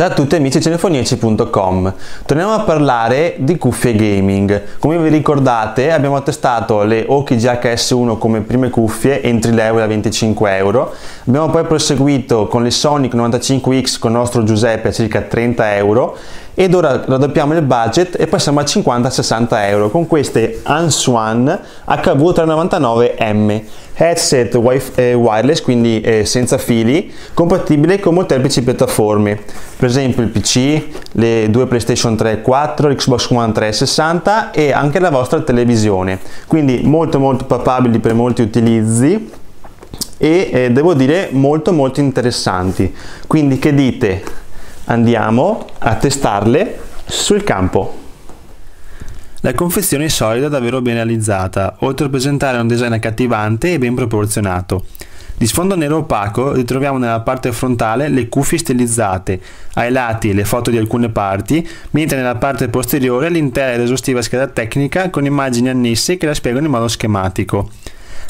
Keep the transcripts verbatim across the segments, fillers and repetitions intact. Ciao a tutti amici di cinefoniaci punto com. Torniamo a parlare di cuffie gaming. Come vi ricordate, abbiamo testato le Oki G H S uno come prime cuffie entry level a venticinque euro. Abbiamo poi proseguito con le Sonic novantacinque X con il nostro Giuseppe a circa trenta euro ed ora raddoppiamo il budget e passiamo a cinquanta sessanta euro con queste Hamswan H W trecentonovantanove M, headset wireless, quindi senza fili, compatibile con molteplici piattaforme. Per esempio il P C, le due PlayStation tre e quattro, l'Xbox One trecentosessanta e anche la vostra televisione. Quindi molto molto papabili per molti utilizzi e eh, devo dire molto molto interessanti. Quindi che dite? Andiamo a testarle sul campo. La confezione è solida e davvero ben realizzata, oltre a presentare un design accattivante e ben proporzionato. Di sfondo nero opaco ritroviamo nella parte frontale le cuffie stilizzate, ai lati le foto di alcune parti, mentre nella parte posteriore l'intera ed esaustiva scheda tecnica con immagini annesse che la spiegano in modo schematico.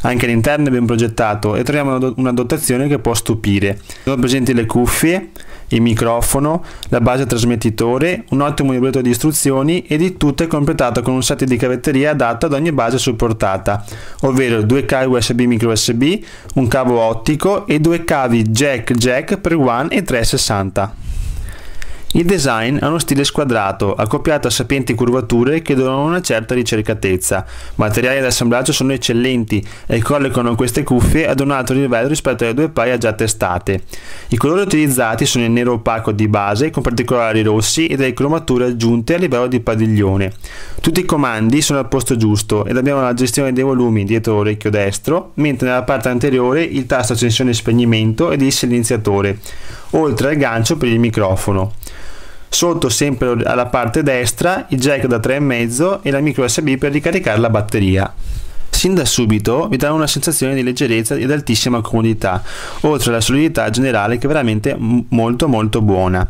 Anche l'interno è ben progettato e troviamo una dotazione che può stupire. Sono presenti le cuffie, il microfono, la base trasmettitore, un ottimo libretto di istruzioni e il tutto è completato con un set di cavetteria adatto ad ogni base supportata, ovvero due cavi U S B micro U S B, un cavo ottico e due cavi jack jack per One e trecentosessanta. Il design ha uno stile squadrato, accoppiato a sapienti curvature che donano una certa ricercatezza. Materiali ad assemblaggio sono eccellenti e collocano queste cuffie ad un altro livello rispetto alle due paia già testate. I colori utilizzati sono il nero opaco di base, con particolari rossi e delle cromature aggiunte a livello di padiglione. Tutti i comandi sono al posto giusto ed abbiamo la gestione dei volumi dietro l'orecchio destro, mentre nella parte anteriore il tasto accensione e spegnimento ed il silenziatore, oltre al gancio per il microfono. Sotto, sempre alla parte destra, il jack da tre e mezzo e la micro U S B per ricaricare la batteria. Sin da subito vi dà una sensazione di leggerezza ed altissima comodità, oltre alla solidità generale che è veramente molto molto buona.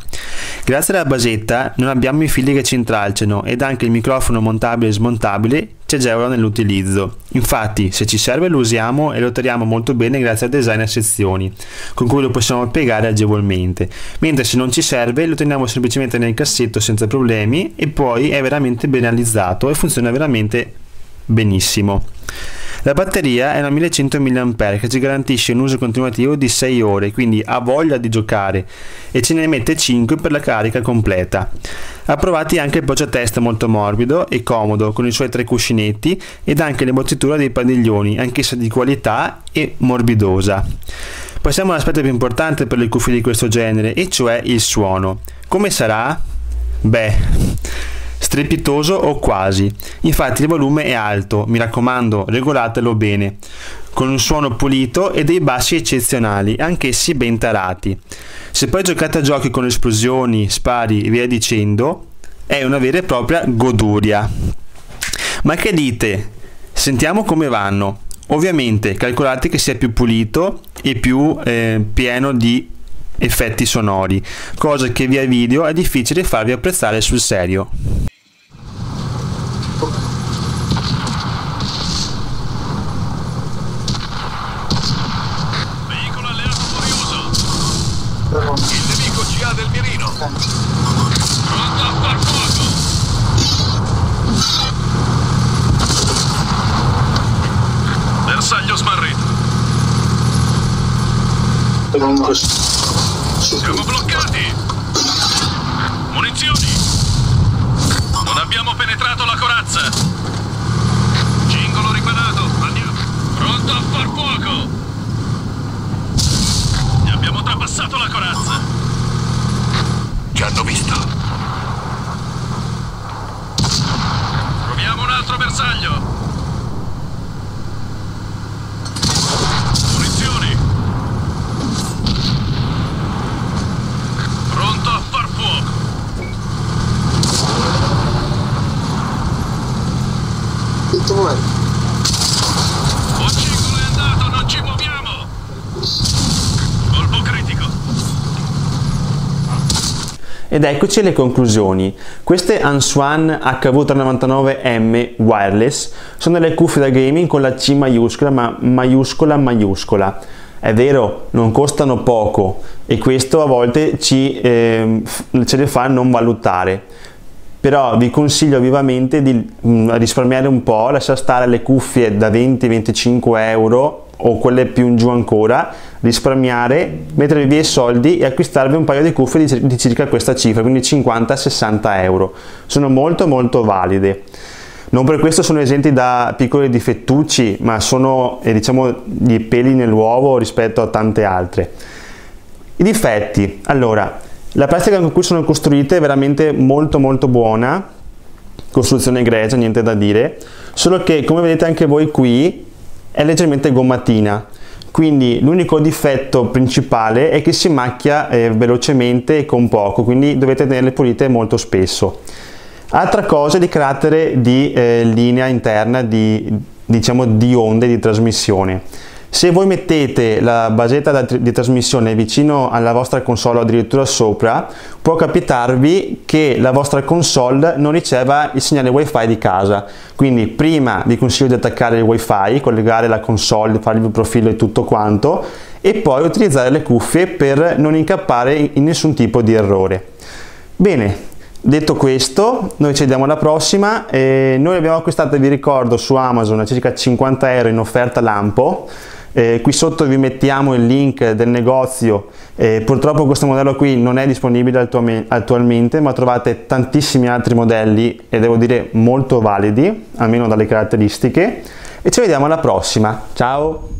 Grazie alla basetta non abbiamo i fili che ci intralciano ed anche il microfono montabile e smontabile ci agevola nell'utilizzo. Infatti se ci serve lo usiamo e lo tiriamo molto bene grazie al design a sezioni con cui lo possiamo piegare agevolmente, mentre se non ci serve lo teniamo semplicemente nel cassetto senza problemi e poi è veramente ben realizzato e funziona veramente benissimo. La batteria è una millecento milliampere che ci garantisce un uso continuativo di sei ore, quindi ha voglia di giocare, e ce ne mette cinque per la carica completa. Approvati anche il poggiatesta molto morbido e comodo con i suoi tre cuscinetti ed anche l'imbottitura dei padiglioni, anch'essa di qualità e morbidosa. Passiamo all'aspetto più importante per le cuffie di questo genere, e cioè il suono. Come sarà? Beh... strepitoso o quasi. Infatti il volume è alto, mi raccomando regolatelo bene, con un suono pulito e dei bassi eccezionali, anch'essi ben tarati. Se poi giocate a giochi con esplosioni, spari e via dicendo, è una vera e propria goduria. Ma che dite? Sentiamo come vanno. Ovviamente calcolate che sia più pulito e più eh, pieno di effetti sonori, cosa che via video è difficile farvi apprezzare sul serio. Bersaglio smarrito. Siamo bloccati. Munizioni. Non abbiamo penetrato la corazza. Cingolo riparato. Andiamo. Pronto a far fuoco. Ne abbiamo trapassato la corazza. Ci hanno visto. Proviamo un altro bersaglio. Occicolo è andato, non ci muoviamo! Colpo critico! Ed eccoci le conclusioni. Queste Hamswan H W trecentonovantanove M wireless sono delle cuffie da gaming con la C maiuscola ma maiuscola maiuscola. È vero, non costano poco e questo a volte ci, eh, ce le fa non valutare, però vi consiglio vivamente di mh, risparmiare un po', lasciare stare le cuffie da venti venticinque euro o quelle più in giù ancora, risparmiare, mettervi via i soldi e acquistarvi un paio di cuffie di, di circa questa cifra, quindi cinquanta sessanta euro. Sono molto molto valide. Non per questo sono esenti da piccoli difettucci, ma sono eh, diciamo gli peli nell'uovo rispetto a tante altre. I difetti. Allora, la plastica con cui sono costruite è veramente molto molto buona, costruzione egregia, niente da dire, solo che come vedete anche voi qui è leggermente gommatina, quindi l'unico difetto principale è che si macchia eh, velocemente e con poco, quindi dovete tenerle pulite molto spesso. Altra cosa è di carattere di eh, linea interna, di, diciamo di onde di trasmissione. Se voi mettete la basetta da, di trasmissione vicino alla vostra console o addirittura sopra, può capitarvi che la vostra console non riceva il segnale wifi di casa. Quindi prima vi consiglio di attaccare il wifi, collegare la console, farvi il profilo e tutto quanto, e poi utilizzare le cuffie per non incappare in nessun tipo di errore. Bene. Detto questo, noi ci vediamo alla prossima. Eh, noi abbiamo acquistato, vi ricordo, su Amazon a circa cinquanta euro in offerta lampo. Eh, qui sotto vi mettiamo il link del negozio. Eh, purtroppo questo modello qui non è disponibile attualmente, ma trovate tantissimi altri modelli e devo dire molto validi, almeno dalle caratteristiche. E ci vediamo alla prossima. Ciao!